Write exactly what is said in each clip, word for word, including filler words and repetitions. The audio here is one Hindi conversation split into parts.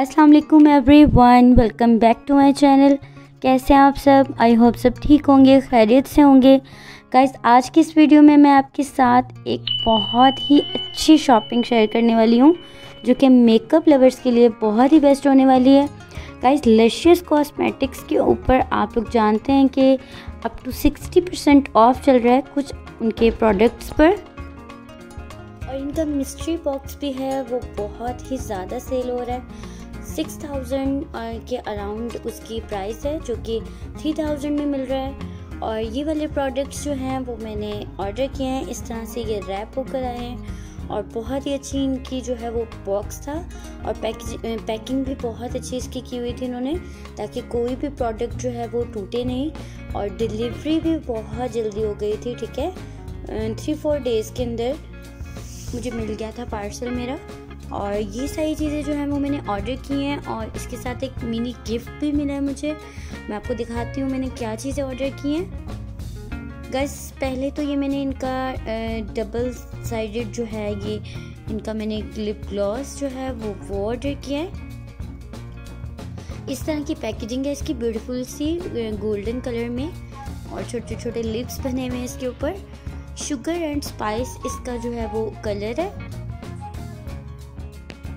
अस्सलाम वालेकुम everyone, welcome back to my channel. कैसे हैं आप सब? आई होप सब ठीक होंगे, खैरियत से होंगे। गाइस, आज की इस वीडियो में मैं आपके साथ एक बहुत ही अच्छी शॉपिंग शेयर करने वाली हूँ जो कि मेकअप लवर्स के लिए बहुत ही बेस्ट होने वाली है। गाइस, लशियस कॉस्मेटिक्स के ऊपर आप लोग जानते हैं कि up to sixty percent off चल रहा है कुछ उनके प्रोडक्ट्स पर, और इनका मिस्ट्री बॉक्स भी है वो बहुत ही ज़्यादा सेल हो रहा है। सिक्स थाउजेंड के अराउंड उसकी प्राइस है जो कि थ्री थाउजेंड में मिल रहा है। और ये वाले प्रोडक्ट्स जो हैं वो मैंने ऑर्डर किए हैं, इस तरह से ये रैप होकर आए हैं और बहुत ही अच्छी इनकी जो है वो बॉक्स था, और पैकेज पैकिंग भी बहुत अच्छी इसकी की हुई थी इन्होंने ताकि कोई भी प्रोडक्ट जो है वो टूटे नहीं, और डिलीवरी भी बहुत जल्दी हो गई थी। ठीक है, थ्री फोर डेज़ के अंदर मुझे मिल गया था पार्सल मेरा। और ये सारी चीज़ें जो हैं वो मैंने ऑर्डर की हैं, और इसके साथ एक मिनी गिफ्ट भी मिला है मुझे। मैं आपको दिखाती हूँ मैंने क्या चीज़ें ऑर्डर की हैं। गाइस, पहले तो ये मैंने इनका डबल साइडेड जो है ये इनका मैंने लिप ग्लॉस जो है वो वो ऑर्डर किया है। इस तरह की पैकेजिंग है इसकी, ब्यूटीफुल सी गोल्डन कलर में, और छोटे छोटे लिप्स बने हुए हैं इसके ऊपर। शुगर एंड स्पाइस इसका जो है वो कलर है।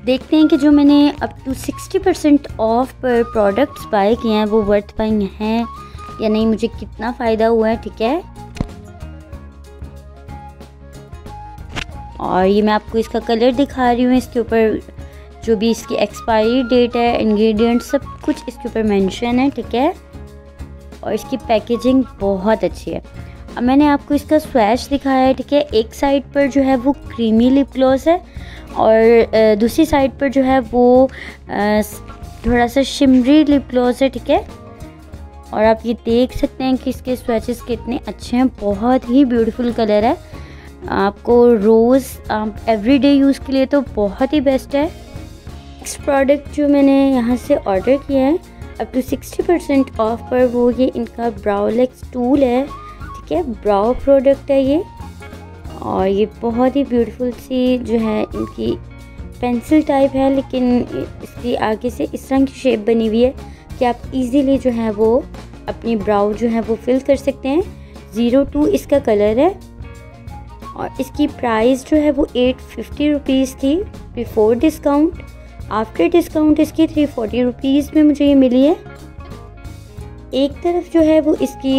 देखते हैं कि जो मैंने up to sixty percent off पर प्रोडक्ट्स बाय किए हैं वो वर्थ बाइंग हैं या नहीं, मुझे कितना फ़ायदा हुआ है। ठीक है, और ये मैं आपको इसका कलर दिखा रही हूँ। इसके ऊपर जो भी इसकी एक्सपायरी डेट है, इंग्रेडिएंट्स, सब कुछ इसके ऊपर मेंशन है। ठीक है, और इसकी पैकेजिंग बहुत अच्छी है। अब मैंने आपको इसका स्वैश दिखाया है। ठीक है, एक साइड पर जो है वो क्रीमी लिप ग्लॉस है, और दूसरी साइड पर जो है वो थोड़ा सा शिमरी लिप ग्लॉस है। ठीक है, और आप ये देख सकते हैं कि इसके स्वैचेस कितने अच्छे हैं, बहुत ही ब्यूटीफुल कलर है। आपको रोज़ आप एवरीडे यूज़ के लिए तो बहुत ही बेस्ट है। नेक्स्ट प्रोडक्ट जो मैंने यहाँ से ऑर्डर किया है up to sixty percent off पर, वो ये इनका ब्राउलेक्स टूल है। ठीक है, ब्राउ प्रोडक्ट है ये, और ये बहुत ही ब्यूटीफुल सी जो है इनकी पेंसिल टाइप है, लेकिन इसकी आगे से इस तरह की शेप बनी हुई है कि आप इजीली जो है वो अपनी ब्राउ जो है वो फिल कर सकते हैं। ज़ीरो टू इसका कलर है, और इसकी प्राइस जो है वो एट फिफ्टी रुपीज़ थी बिफोर डिस्काउंट। आफ्टर डिस्काउंट इसकी थ्री फोर्टी रुपीज़ में मुझे ये मिली है। एक तरफ जो है वो इसकी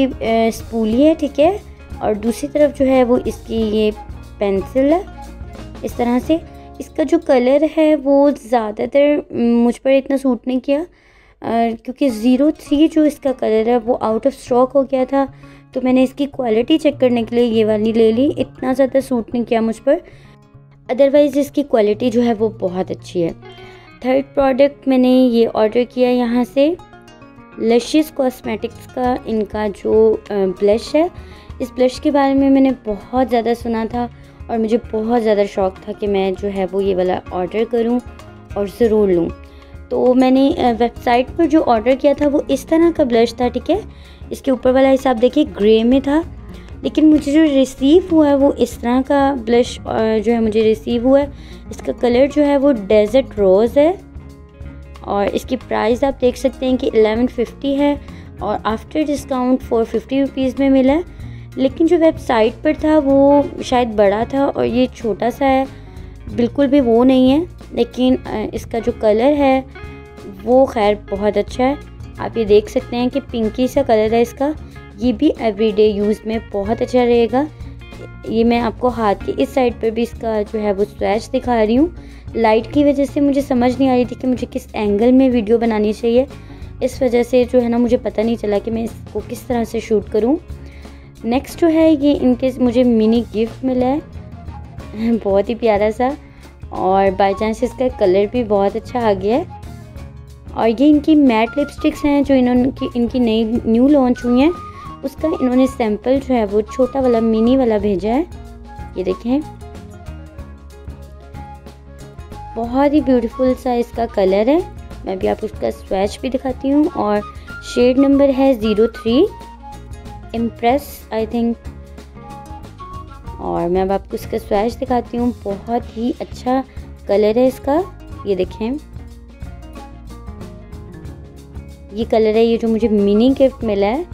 स्पूली है, ठीक है, और दूसरी तरफ जो है वो इसकी ये पेंसिल है। इस तरह से इसका जो कलर है वो ज़्यादातर मुझ पर इतना सूट नहीं किया, क्योंकि ज़ीरो थ्री जो इसका कलर है वो आउट ऑफ स्टॉक हो गया था, तो मैंने इसकी क्वालिटी चेक करने के लिए ये वाली ले ली। इतना ज़्यादा सूट नहीं किया मुझ पर, अदरवाइज़ इसकी क्वालिटी जो है वो बहुत अच्छी है। थर्ड प्रोडक्ट मैंने ये ऑर्डर किया यहाँ से, लशियस कॉस्मेटिक्स का इनका जो ब्लश है। इस ब्लश के बारे में मैंने बहुत ज़्यादा सुना था, और मुझे बहुत ज़्यादा शौक़ था कि मैं जो है वो ये वाला ऑर्डर करूं और ज़रूर लूं। तो मैंने वेबसाइट पर जो ऑर्डर किया था वो इस तरह का ब्लश था। ठीक है, इसके ऊपर वाला हिसाब देखिए ग्रे में था, लेकिन मुझे जो रिसीव हुआ है वो इस तरह का ब्लश जो है मुझे रिसीव हुआ है। इसका कलर जो है वो डेजर्ट रोज़ है, और इसकी प्राइस आप देख सकते हैं कि एलेवन फिफ्टी है, और after discount four fifty rupees में मिला। लेकिन जो वेबसाइट पर था वो शायद बड़ा था, और ये छोटा सा है, बिल्कुल भी वो नहीं है। लेकिन इसका जो कलर है वो खैर बहुत अच्छा है। आप ये देख सकते हैं कि पिंकी सा कलर है इसका। ये भी एवरीडे यूज़ में बहुत अच्छा रहेगा। ये मैं आपको हाथ के इस साइड पर भी इसका जो है वो स्वैच दिखा रही हूँ। लाइट की वजह से मुझे समझ नहीं आ रही थी कि मुझे किस एंगल में वीडियो बनानी चाहिए, इस वजह से जो है ना मुझे पता नहीं चला कि मैं इसको किस तरह से शूट करूँ। नेक्स्ट जो है ये इनके मुझे मिनी गिफ्ट मिला है, बहुत ही प्यारा सा, और बाय चांस इसका कलर भी बहुत अच्छा आ गया है। और ये इनकी मैट लिपस्टिक्स हैं जो इन्होंने इनकी नई न्यू लॉन्च हुई हैं, उसका इन्होंने सैम्पल जो है वो छोटा वाला मिनी वाला भेजा है। ये देखें, बहुत ही ब्यूटीफुल सा इसका कलर है। मैं भी आपको इसका स्वैच भी दिखाती हूँ, और शेड नंबर है zero three impress I think. और मैं अब आपको इसका स्वैच दिखाती हूँ, बहुत ही अच्छा कलर है इसका। ये देखें, ये कलर है, ये जो मुझे मिनी गिफ्ट मिला है।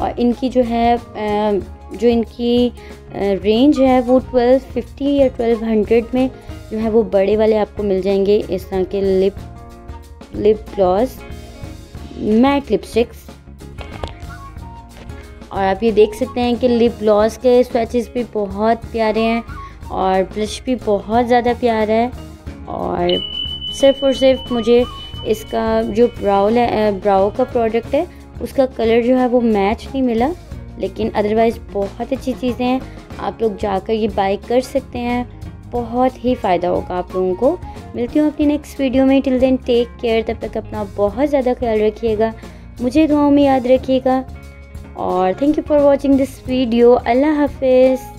और इनकी जो है जो इनकी रेंज है वो ट्वेल्व फिफ्टी या ट्वेल्व हंड्रेड में जो है वो बड़े वाले आपको मिल जाएंगे। इस तरह के lip lip gloss, matte lipsticks, और आप ये देख सकते हैं कि लिप ग्लॉस के स्वैचेस भी बहुत प्यारे हैं और ब्लश भी बहुत ज़्यादा प्यारा है। और सिर्फ और सिर्फ मुझे इसका जो ब्राउ है, ब्राउ का प्रोडक्ट है, उसका कलर जो है वो मैच नहीं मिला, लेकिन अदरवाइज़ बहुत अच्छी चीज़ें हैं। आप लोग जाकर ये बाय कर सकते हैं, बहुत ही फ़ायदा होगा आप लोगों को। मिलती हूँ अपनी नेक्स्ट वीडियो में। Till then take care. तब तक अपना बहुत ज़्यादा ख्याल रखिएगा, मुझे दुआओं में याद रखिएगा, और thank you for watching this video. अल्लाह हाफिज़।